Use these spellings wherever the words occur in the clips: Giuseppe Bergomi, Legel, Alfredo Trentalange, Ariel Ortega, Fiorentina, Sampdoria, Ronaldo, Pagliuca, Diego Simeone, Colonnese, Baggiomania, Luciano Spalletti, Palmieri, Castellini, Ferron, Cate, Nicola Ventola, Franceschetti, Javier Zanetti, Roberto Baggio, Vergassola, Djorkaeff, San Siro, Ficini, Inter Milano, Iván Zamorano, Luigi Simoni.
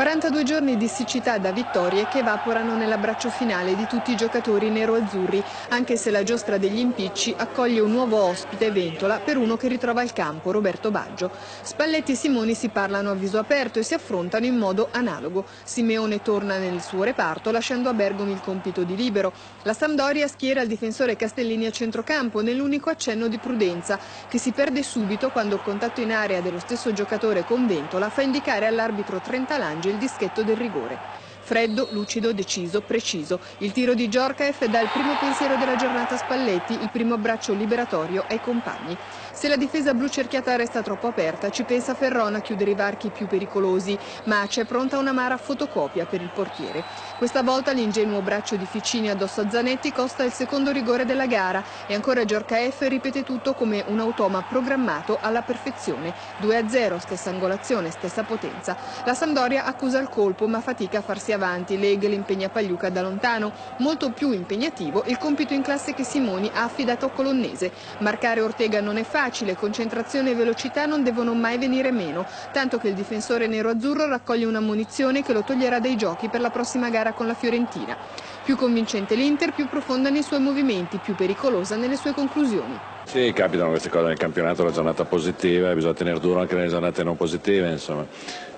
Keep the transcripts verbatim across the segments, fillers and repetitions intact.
quarantadue giorni di siccità da vittorie che evaporano nell'abbraccio finale di tutti i giocatori nero-azzurri, anche se la giostra degli impicci accoglie un nuovo ospite, Ventola, per uno che ritrova il campo, Roberto Baggio. Spalletti e Simoni si parlano a viso aperto e si affrontano in modo analogo. Simeone torna nel suo reparto lasciando a Bergomi il compito di libero. La Sampdoria schiera il difensore Castellini a centrocampo nell'unico accenno di prudenza, che si perde subito quando il contatto in area dello stesso giocatore con Ventola fa indicare all'arbitro Trentalange il dischetto del rigore. Freddo, lucido, deciso, preciso. Il tiro di Djorkaeff dà il primo pensiero della giornata a Spalletti, il primo abbraccio liberatorio ai compagni. Se la difesa blucerchiata resta troppo aperta, ci pensa Ferron a chiudere i varchi più pericolosi, ma c'è pronta un'amara fotocopia per il portiere. Questa volta l'ingenuo braccio di Ficini addosso a Zanetti costa il secondo rigore della gara e ancora Djorkaeff ripete tutto come un automa programmato alla perfezione. due a zero, stessa angolazione, stessa potenza. La Sampdoria accusa il colpo ma fatica a farsi avanti, Legel impegna Pagliuca da lontano. Molto più impegnativo il compito in classe che Simoni ha affidato a Colonnese. Marcare Ortega non è facile. Facile, concentrazione e velocità non devono mai venire meno, tanto che il difensore nero-azzurro raccoglie una ammonizione che lo toglierà dai giochi per la prossima gara con la Fiorentina. Più convincente l'Inter, più profonda nei suoi movimenti, più pericolosa nelle sue conclusioni. Sì, capitano queste cose nel campionato, la giornata positiva, bisogna tenere duro anche nelle giornate non positive, insomma.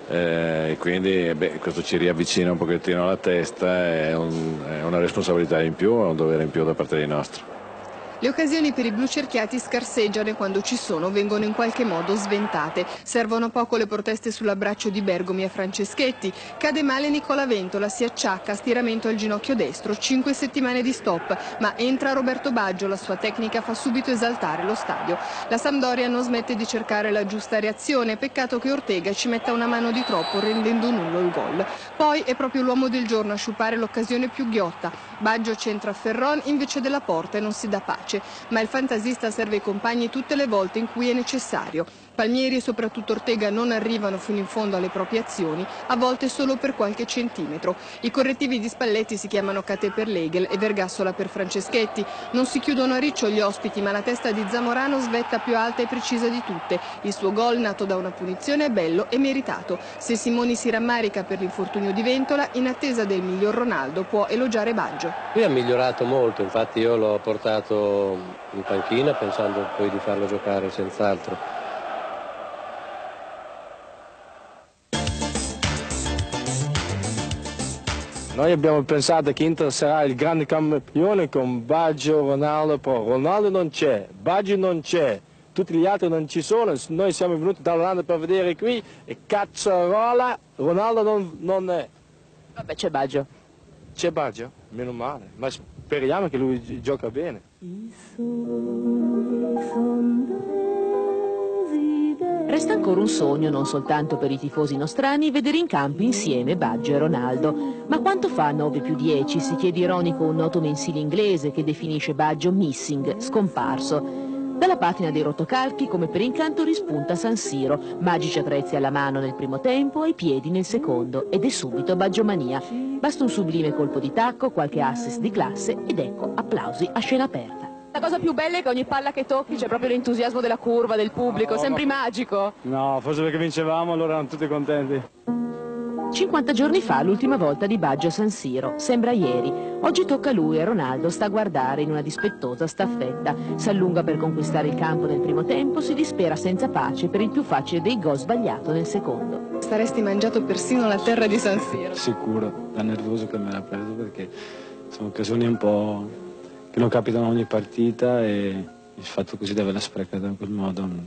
Eh, quindi beh, questo ci riavvicina un pochettino alla testa, è, un, è una responsabilità in più, è un dovere in più da parte dei nostri. Le occasioni per i blucerchiati scarseggiano e quando ci sono vengono in qualche modo sventate. Servono poco le proteste sull'abbraccio di Bergomi a Franceschetti. Cade male Nicola Ventola, si acciacca, stiramento al ginocchio destro, cinque settimane di stop. Ma entra Roberto Baggio, la sua tecnica fa subito esaltare lo stadio. La Sampdoria non smette di cercare la giusta reazione, peccato che Ortega ci metta una mano di troppo rendendo nullo il gol. Poi è proprio l'uomo del giorno a sciupare l'occasione più ghiotta. Baggio centra a Ferron invece della porta e non si dà pace. Ma il fantasista serve i compagni tutte le volte in cui è necessario. Palmieri e soprattutto Ortega non arrivano fino in fondo alle proprie azioni, a volte solo per qualche centimetro. I correttivi di Spalletti si chiamano Cate per Legel e Vergassola per Franceschetti. Non si chiudono a riccio gli ospiti, ma la testa di Zamorano svetta più alta e precisa di tutte. Il suo gol, nato da una punizione, è bello e meritato. Se Simoni si rammarica per l'infortunio di Ventola, in attesa del miglior Ronaldo può elogiare Baggio. Lui ha migliorato molto, infatti io l'ho portato in panchina pensando poi di farlo giocare senz'altro. Noi abbiamo pensato che Inter sarà il grande campione con Baggio, Ronaldo, però Ronaldo non c'è, Baggio non c'è, tutti gli altri non ci sono, noi siamo venuti dall'Olanda per vedere qui e cazzarola, Ronaldo non, non è. Vabbè, c'è Baggio. C'è Baggio, meno male, ma speriamo che lui gioca bene. Resta ancora un sogno, non soltanto per i tifosi nostrani, vedere in campo insieme Baggio e Ronaldo. Ma quanto fa nove più dieci? Si chiede ironico un noto mensile inglese che definisce Baggio missing, scomparso. Dalla patina dei rotocalchi, come per incanto, rispunta San Siro, magici attrezzi alla mano nel primo tempo e ai piedi nel secondo, ed è subito Baggiomania. Basta un sublime colpo di tacco, qualche assist di classe ed ecco applausi a scena aperta. La cosa più bella è che ogni palla che tocchi c'è proprio l'entusiasmo della curva, del pubblico, no, sembri ma... magico. No, forse perché vincevamo, allora erano tutti contenti. cinquanta giorni fa l'ultima volta di Baggio a San Siro, sembra ieri. Oggi tocca a lui e Ronaldo sta a guardare in una dispettosa staffetta. Si allunga per conquistare il campo nel primo tempo, si dispera senza pace per il più facile dei gol sbagliato nel secondo. Saresti mangiato persino la terra di San Siro. Sicuro, da nervoso che me l'ha preso perché sono occasioni un po' che non capitano ogni partita e il fatto così di averla sprecata in quel modo mi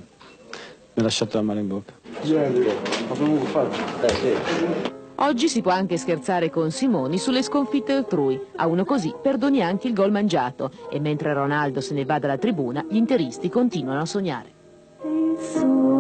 ha lasciato la mano in bocca. Oggi si può anche scherzare con Simoni sulle sconfitte altrui, a uno così perdoni anche il gol mangiato e mentre Ronaldo se ne va dalla tribuna gli interisti continuano a sognare.